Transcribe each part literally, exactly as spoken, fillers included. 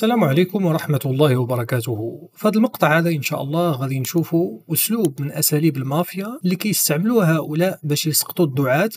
السلام عليكم ورحمة الله وبركاته. في هذا المقطع هذا إن شاء الله غادي نشوفوا أسلوب من أساليب المافيا اللي كيستعملوها هؤلاء باش يسقطوا الدعاة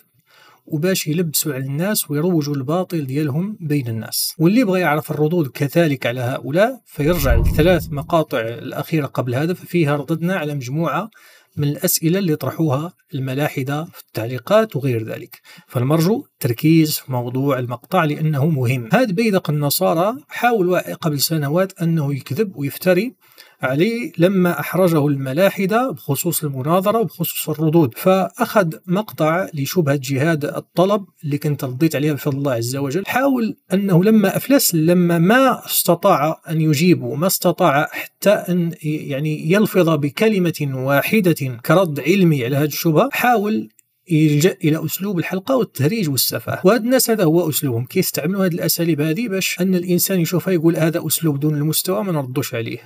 وباش يلبسوا على الناس ويروجوا الباطل ديالهم بين الناس. واللي بغى يعرف الردود كذلك على هؤلاء فيرجع للثلاث مقاطع الأخيرة قبل هذا، ففيها رددنا على مجموعة من الأسئلة اللي طرحوها الملاحدة في التعليقات وغير ذلك، فالمرجو التركيز في موضوع المقطع لأنه مهم. هاد بيدق النصارى حاول قبل سنوات أنه يكذب ويفتري عليه لما أحرجه الملاحدة بخصوص المناظرة وبخصوص الردود، فأخذ مقطع لشبهة جهاد الطلب اللي كنت رديت عليها بفضل الله عز وجل. حاول أنه لما أفلس، لما ما استطاع أن يجيب وما استطاع حتى أن يعني يلفظ بكلمة واحدة كرد علمي على هذه الشبهة، حاول يلجأ إلى أسلوب الحلقة والتهريج والسفاه. وهاد الناس هذا هو أسلوبهم، كيستعملوا هاد الأساليب هذه باش أن الإنسان يشوفها يقول هذا أسلوب دون المستوى ما نردوش عليه،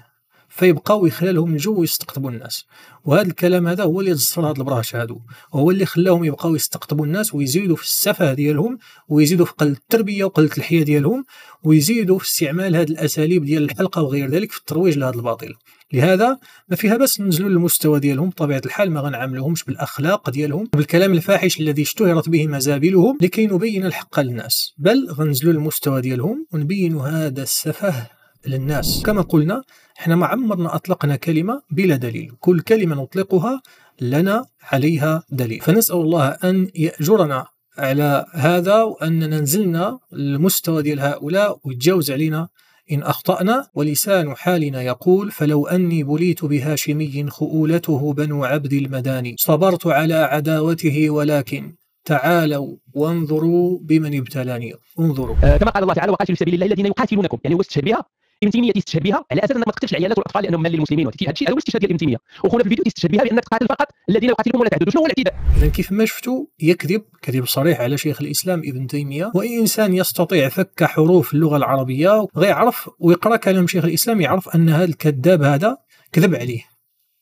فيبقاو يخلالهم الجو ويستقطبوا الناس. وهذا الكلام هذا هو اللي جسر هذا البراش هادو، وهو اللي خلاهم يبقاو يستقطبوا الناس ويزيدوا في السفه ديالهم، ويزيدوا في قله التربيه وقله الحياه ديالهم، ويزيدوا في استعمال هذه الاساليب ديال الحلقه وغير ذلك في الترويج لهذا الباطل. لهذا ما فيها بس ننزلوا للمستوى ديالهم، بطبيعه الحال ما غنعاملوهمش بالاخلاق ديالهم وبالكلام الفاحش الذي اشتهرت به مزابلهم لكي نبين الحق للناس، بل غنزلوا للمستوى ديالهم ونبينوا هذا السفه للناس. كما قلنا احنا ما عمرنا اطلقنا كلمه بلا دليل، كل كلمه نطلقها لنا عليها دليل، فنسال الله ان ياجرنا على هذا واننا نزلنا للمستوى ديال هؤلاء ويتجاوز علينا إن أخطأنا. ولسان حالنا يقول: فلو أني بليت بهاشمي خؤولته بنو عبد المداني صبرت على عداوته، ولكن تعالوا وانظروا بمن ابتلاني. انظروا آه كما قال الله تعالى: وقاتلوا في سبيل الله الذين يقاتلونكم، يعني هو استشهد بها الامتيميه، تيستشهد بها على اساس انك ما تقتلش العيالات والاطفال لانهم مال للمسلمين، وهذا الشيء هذا هو الاستشهاد ديال الامتيميه. وخونا في الفيديو تيستشهد بها بانك تقاتل فقط الذين يقاتلونكم ولا تعتدوا. شنو هو الاعتداء؟ اذا كيف ما شفتوا يكذب كذب صريح على شيخ الاسلام ابن تيميه، واي انسان يستطيع فك حروف اللغه العربيه وغيعرف ويقرا كلام شيخ الاسلام يعرف ان هذا الكذاب هذا كذب عليه،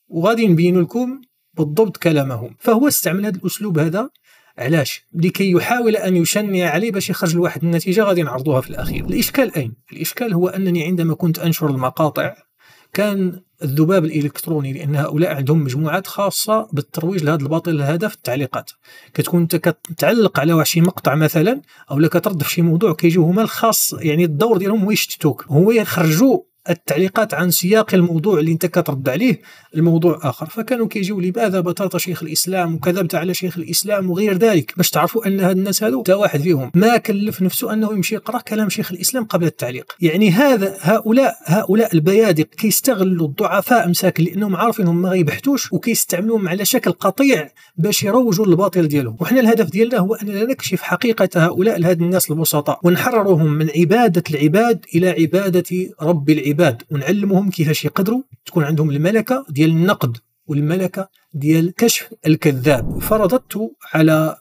وغادي نبين لكم بالضبط كلامهم. فهو استعمل هذا الاسلوب هذا علاش؟ لكي يحاول أن يشنع عليه باش يخرج لواحد النتيجة غادي نعرضوها في الأخير. الإشكال أين؟ الإشكال هو أنني عندما كنت أنشر المقاطع كان الذباب الإلكتروني، لأن هؤلاء عندهم مجموعات خاصة بالترويج لهذا الباطل هذا في التعليقات. كتكون أنت كتعلق على شي مقطع مثلا أو لا كترد في شي موضوع، كيجيو هما الخاص يعني الدور ديالهم هو يشتتوك، هو يخرجوا التعليقات عن سياق الموضوع اللي انت كترد عليه الموضوع اخر، فكانوا كيجيو لماذا بطاطا شيخ الاسلام وكذبت على شيخ الاسلام وغير ذلك، باش تعرفوا ان هاد الناس هادو حتى واحد فيهم ما كلف نفسه انه يمشي يقرا كلام شيخ الاسلام قبل التعليق. يعني هذا هؤلاء هؤلاء البيادق كيستغلوا الضعفاء مساكن لانهم عارفينهم ما غيبحثوش، وكيستعملوهم على شكل قطيع باش يروجوا للباطل ديالهم. وحنا الهدف ديالنا هو اننا نكشف حقيقه هؤلاء لهاد الناس البسطاء ونحررهم من عباده العباد الى عباده رب العباد، ونعلمهم كيفاش يقدروا تكون عندهم الملكه ديال النقد والملكه ديال كشف الكذاب. فرددت على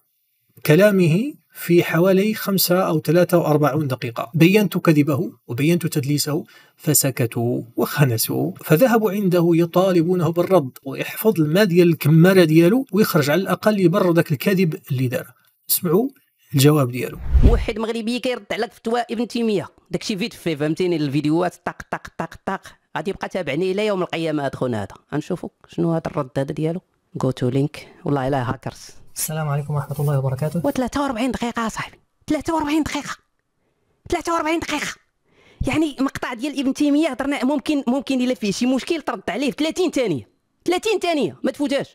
كلامه في حوالي خمسة أو ثلاثة وأربعون دقيقة، بينت كذبه وبينت تدليسه، فسكتوا وخنسوا، فذهبوا عنده يطالبونه بالرد ويحفظ الماء ديال الكمارة ديالو ويخرج على الأقل يبرر ذاك الكذب اللي دار. اسمعوا الجواب ديالو. موحد مغربي كيرد على فتوى ابن تيميه، داكشي فيت في فهمتيني، الفيديوهات طق طق طق طق غادي يبقى تابعني الى يوم القيامه. اخونا هذا غنشوفوا شنو هذا الرد هذا ديالو. جو تو لينك، والله الا هاكرز. السلام عليكم ورحمه الله وبركاته. و ثلاثة وأربعين دقيقه صاحبي، ثلاثة وأربعين دقيقه، ثلاثة وأربعين دقيقه، يعني مقطع ديال ابن تيميه هضرنا ممكن ممكن الا فيه شي مشكل ترد عليه في ثلاثين ثانيه، ثلاثين ثانيه ما تفوتهاش.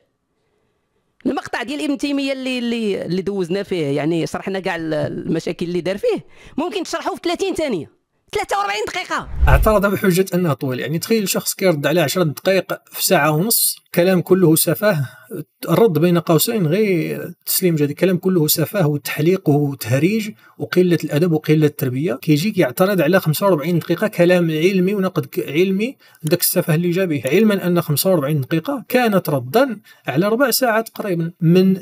المقطع ديال ابن تيميه اللي اللي اللي دوزنا فيه يعني شرحنا كاع المشاكل اللي دار فيه، ممكن تشرحوه في ثلاثين ثانيه، ثلاثة وأربعين دقيقه. اعترض بحجه انه طويل، يعني تخيل شخص كيرد على عشر دقائق في ساعه ونص، كلام كله سفاه، الرد بين قوسين غير تسليم جديد، كلام كله سفاه وتحليق وتهريج وقله الادب وقله التربيه. كيجيك يعترض على خمسة وأربعين دقيقه كلام علمي ونقد علمي لذاك السفاه اللي جا به، علما ان خمسة وأربعين دقيقه كانت ردا على ربع ساعه تقريبا من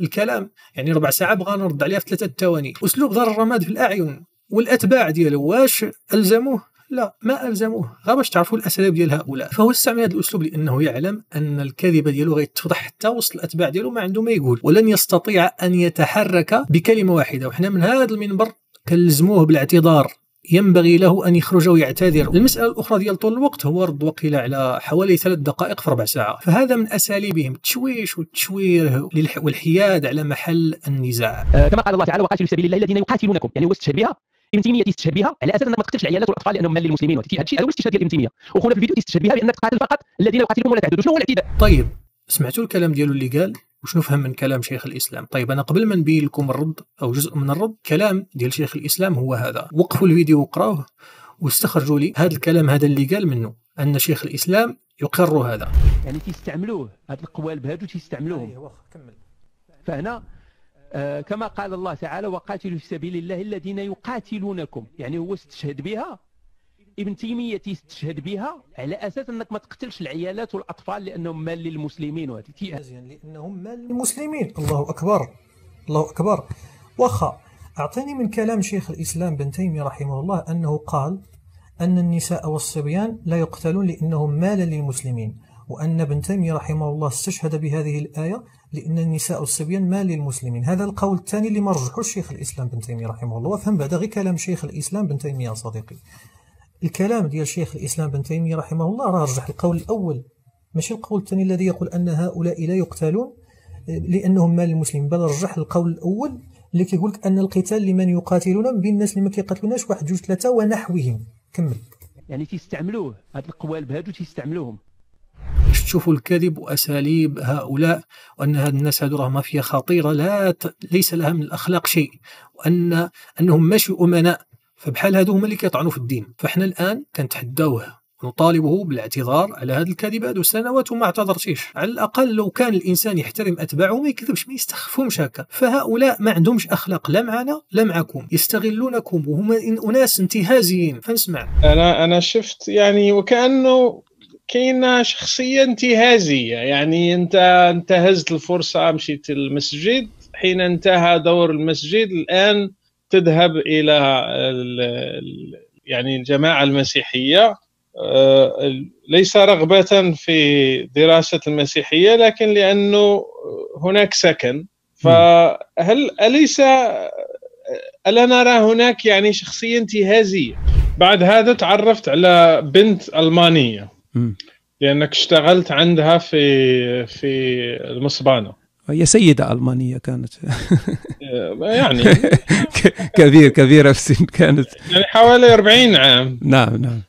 الكلام، يعني ربع ساعه بغا نرد عليها في ثلاثه ثواني. اسلوب ضرر الرماد في الاعين، والاتباع ديالو واش الزموه؟ لا ما الزموه، غير باش تعرفوا الاساليب ديال هؤلاء. فهو استعمل هذا الاسلوب لانه يعلم ان الكذبه ديالو غيتفضح حتى وسط الاتباع ديالو، ما عنده ما يقول ولن يستطيع ان يتحرك بكلمه واحده. وحنا من هذا المنبر كنلزموه بالاعتذار ينبغي له أن يخرج ويعتذر. المسألة الأخرى ديال طول الوقت هو رد وقيل على حوالي ثلاث دقائق في ربع ساعة، فهذا من أساليبهم التشويش والتشوير والحياد على محل النزاع. آه كما قال الله تعالى: وقاتلوا في سبيل الله الذين يقاتلونكم، يعني هو استشهد بها، الامتيميه تيستشهد بها على اساس انك ما تقتلش العيالات والاطفال لانهم مال للمسلمين، هذا الشيء هو استشهاد ديال الامتيميه، وخونا في الفيديو تيستشهد بها بانك تقاتل فقط الذين يقاتلونكم ولا تعتدوا. شنو هو الاعتداء؟ طيب سمعتوا الكلام ديالو اللي قال؟ وشنو فهم من كلام شيخ الاسلام؟ طيب انا قبل ما نبين لكم الرد او جزء من الرد، كلام ديال شيخ الاسلام هو هذا، وقفوا الفيديو وقراوه واستخرجوا لي هذا الكلام هذا اللي قال منه ان شيخ الاسلام يقر هذا، يعني تيستعملوه هاد القوالب هادو تيستعملوهم. ايوا واخا كمل. فهنا آه كما قال الله تعالى: وقاتلوا في سبيل الله الذين يقاتلونكم، يعني هو استشهد بها، ابن تيميه تيستشهد بها على اساس انك ما تقتلش العيالات والاطفال لانهم مال للمسلمين، وهذه مزيان لانهم مال للمسلمين. الله اكبر الله اكبر. واخا اعطيني من كلام شيخ الاسلام بن تيميه رحمه الله انه قال ان النساء والصبيان لا يقتلون لانهم مال للمسلمين، وان ابن تيميه رحمه الله استشهد بهذه الايه لان النساء والصبيان مال للمسلمين. هذا القول الثاني اللي ما رجحوش شيخ الاسلام بن تيميه رحمه الله. وافهم بعدا غير كلام شيخ الاسلام بن تيميه صديقي، الكلام ديال شيخ الاسلام بن تيميه رحمه الله راه رجح القول الاول، ماشي القول الثاني الذي يقول ان هؤلاء لا يقتلون لانهم مال المسلمين، بل رجح القول الاول اللي كيقول لك ان القتال لمن يقاتلون من بين الناس اللي ما كيقاتلوناش، واحد جوج ثلاثه ونحوهم. كمل. يعني تيستعملوه هاد القوالب هادو تيستعملوهم. شوفوا الكذب واساليب هؤلاء، وان هاد الناس هادو راه مافيا خطيره لا ت... ليس لها من الاخلاق شيء، وان انهم ماشي امناء، فبحال هادو هما اللي كيطعنوا في الدين. فاحنا الان كنتحداوه ونطالبه بالاعتذار على هذا الكذب، هادو سنوات وما اعتذرتيش. على الاقل لو كان الانسان يحترم اتباعه ما يكذبش، ما يستخفهمش هكا. فهؤلاء ما عندهمش اخلاق لا معنا لا معكم، يستغلونكم وهما اناس انتهازيين. فنسمع انا انا شفت يعني وكانه كاينه شخصيه انتهازيه، يعني انت انتهزت الفرصه، مشيت المسجد، حين انتهى دور المسجد الان تذهب الى يعني الجماعه المسيحيه، ليس رغبه في دراسه المسيحيه لكن لانه هناك سكن. فهل اليس الا نرى هناك يعني شخصيه انتهازيه؟ بعد هذا تعرفت على بنت المانيه لانك اشتغلت عندها في في المصبانه، هي سيده المانيه كانت يعني كبير كبيره في السن كانت، يعني حوالي أربعين عام. نعم نعم.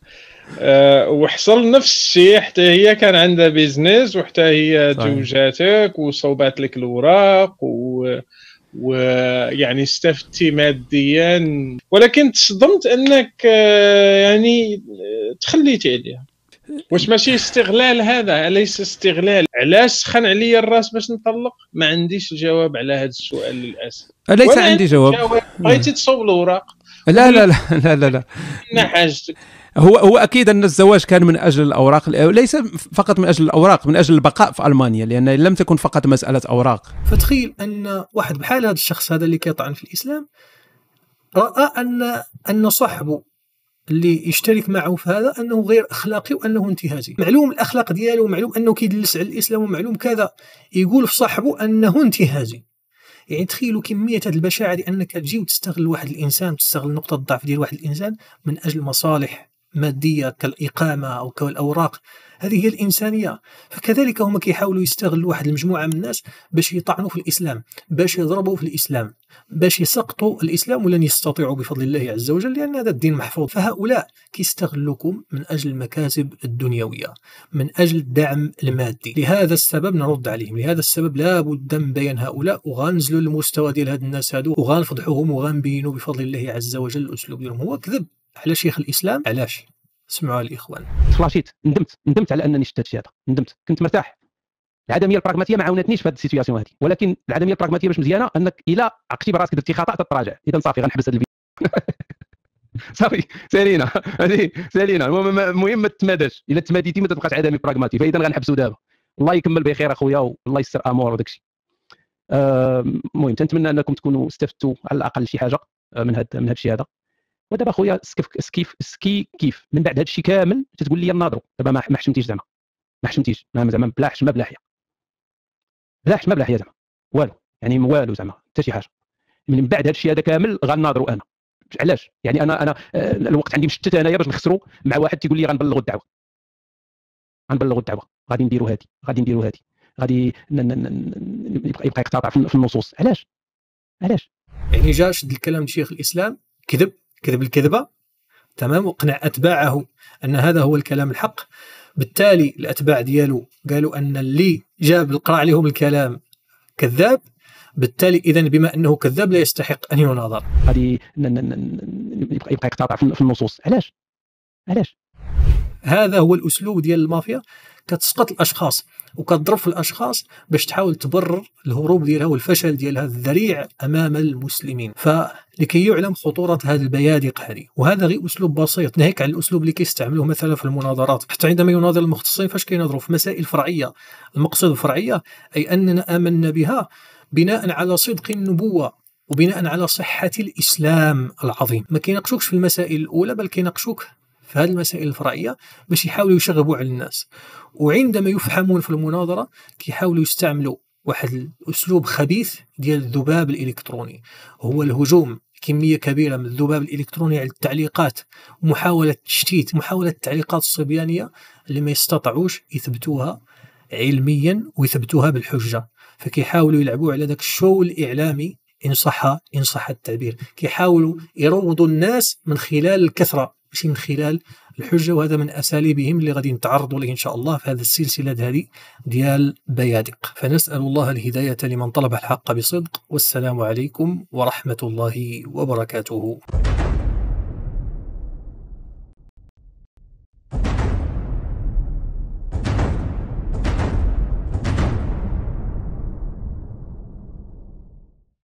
أه وحصل نفس الشيء، حتى هي كان عندها بيزنس، وحتى هي زوجاتك وصوبات لك الاوراق ويعني استفدتي ماديا، ولكن تصدمت انك يعني تخليتي عليها. واش ماشي استغلال هذا؟ أليس استغلال؟ علاش سخن عليا الراس باش نطلق؟ ما عنديش الجواب على هذا السؤال للاسف. أليس عندي جواب؟ بغيتي تصوب الوراق؟ لا لا لا لا لا لا. ما حاجتك. هو هو اكيد ان الزواج كان من اجل الاوراق، ليس فقط من اجل الاوراق، من اجل البقاء في المانيا، لان لم تكن فقط مساله اوراق. فتخيل ان واحد بحال هذا الشخص هذا اللي كيطعن في الاسلام راى ان ان صاحبه اللي يشترك معه في هذا انه غير اخلاقي وانه انتهازي، معلوم الاخلاق ديالو ومعلوم انه كيدلس على الاسلام ومعلوم كذا، يقول في صاحبه انه انتهازي. يعني تخيلوا كميه هذه البشاعه انك تجي وتستغل واحد الانسان، تستغل نقطه الضعف ديال واحد الانسان من اجل مصالح ماديه كالاقامه او كالاوراق، هذه هي الانسانيه. فكذلك هم كيحاولوا يستغلوا واحد المجموعه من الناس باش يطعنوا في الاسلام، باش يضربوا في الاسلام، باش يسقطوا الاسلام، ولن يستطيعوا بفضل الله عز وجل لان هذا الدين محفوظ. فهؤلاء كيستغلوكم من اجل المكاسب الدنيويه، من اجل الدعم المادي. لهذا السبب نرد عليهم، لهذا السبب لابد من بيان هؤلاء، وغنزلوا للمستوى ديال هاد الناس هادو وغنفضحوهم وغنبينوا بفضل الله عز وجل الاسلوب ديالهم هو كذب على شيخ الاسلام. علاش؟ اسمعوا الاخوان. تخلاشيت، ندمت ندمت على انني شفت هادشي هذا، ندمت. كنت مرتاح. العدميه البراغماتيه ما عاونتنيش في هذه السيتوياسيون هذه، ولكن العدميه البراغماتيه باش مزيانه انك الا عقتي براسك درتي خطا تتراجع. اذا صافي غنحبس هذا الفيديو صافي سالينا هذه سالينا. المهم ما تتماداش، الا تماديتي ما تبقاش عدمي براغماتي. فاذا غنحبسوا دابا. الله يكمل بخير اخويا والله يسر امور وداك الشيء. المهم تنتمنى انكم تكونوا استفدتوا على الاقل شي حاجه من هذا من هذا الشيء هذا. ودابا خويا سكيف سكي كيف من بعد هادشي كامل تتقول لي ناضروا دابا، ما حشمتيش زعما ما حشمتيش زعما بلا حشمه بلا حياه بلا حشمه بلا حياه زعما والو، يعني والو زعما حتى شي حاجه. من بعد هادشي هذا كامل غناضروا انا علاش؟ يعني انا انا الوقت عندي مشتت انايا باش نخسروا مع واحد تيقول لي غنبلغوا الدعوه غنبلغوا الدعوه غادي نديروا هذه غادي نديروا هذه غادي يبقى يبقى يقتطع في النصوص. علاش؟ علاش؟ يعني جا شد الكلام شيخ الاسلام كذب كذب الكذبه تمام وقنع اتباعه ان هذا هو الكلام الحق. بالتالي الاتباع ديالو قالوا ان اللي جاب القرا عليهم الكلام كذاب، بالتالي اذا بما انه كذاب لا يستحق ان يناظر. غادي يبقى يبقى يقتطع في النصوص. علاش؟ علاش؟ هذا هو الاسلوب ديال المافيا، كتسقط الاشخاص وكتضرب في الاشخاص باش تحاول تبرر الهروب ديالها والفشل ديالها الذريع امام المسلمين، فلكي يعلم خطوره هذه البيادق هذه. وهذا غير اسلوب بسيط، ناهيك على الاسلوب اللي كيستعملوه مثلا في المناظرات، حتى عندما يناظر المختصين فاش كيناظروا في مسائل فرعيه. المقصد الفرعيه اي اننا امنا بها بناء على صدق النبوه وبناء على صحه الاسلام العظيم، ما كيناقشوكش في المسائل الاولى بل كيناقشوك في هذه المسائل الفرعيه باش يحاولوا يشغبوا على الناس. وعندما يفحمون في المناظره كيحاولوا يستعملوا واحد الاسلوب خبيث ديال الذباب الالكتروني، هو الهجوم كميه كبيره من الذباب الالكتروني على التعليقات ومحاوله التشتيت، محاوله التعليقات الصبيانيه اللي ما يستطيعوش يثبتوها علميا ويثبتوها بالحجه، فكيحاولوا يلعبوا على ذاك الشو الاعلامي ان صح ان صح التعبير، كيحاولوا يروضوا الناس من خلال الكثره ماشي من خلال الحجه. وهذا من اساليبهم اللي غادي نتعرضوا ليه ان شاء الله في هذه السلسله هذه ديال بيادق. فنسال الله الهدايه لمن طلب الحق بصدق، والسلام عليكم ورحمه الله وبركاته.